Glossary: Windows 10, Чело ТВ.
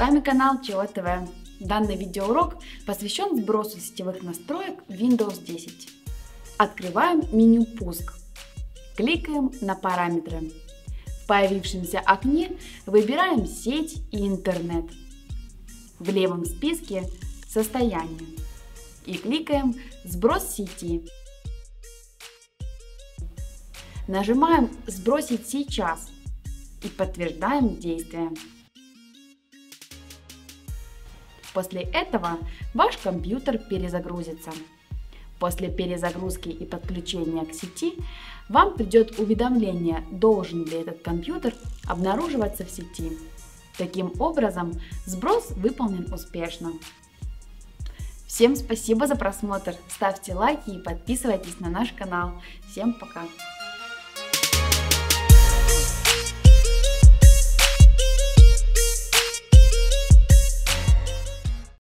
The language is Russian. вами канал Чело ТВ. Данный видеоурок посвящен сбросу сетевых настроек Windows 10. Открываем меню «Пуск». Кликаем на «Параметры». В появившемся окне выбираем «Сеть» и «Интернет». В левом списке «Состояние» и кликаем «Сброс сети». Нажимаем «Сбросить сейчас» и подтверждаем действие. После этого ваш компьютер перезагрузится. После перезагрузки и подключения к сети вам придет уведомление, должен ли этот компьютер обнаруживаться в сети. Таким образом, сброс выполнен успешно. Всем спасибо за просмотр, ставьте лайки и подписывайтесь на наш канал. Всем пока!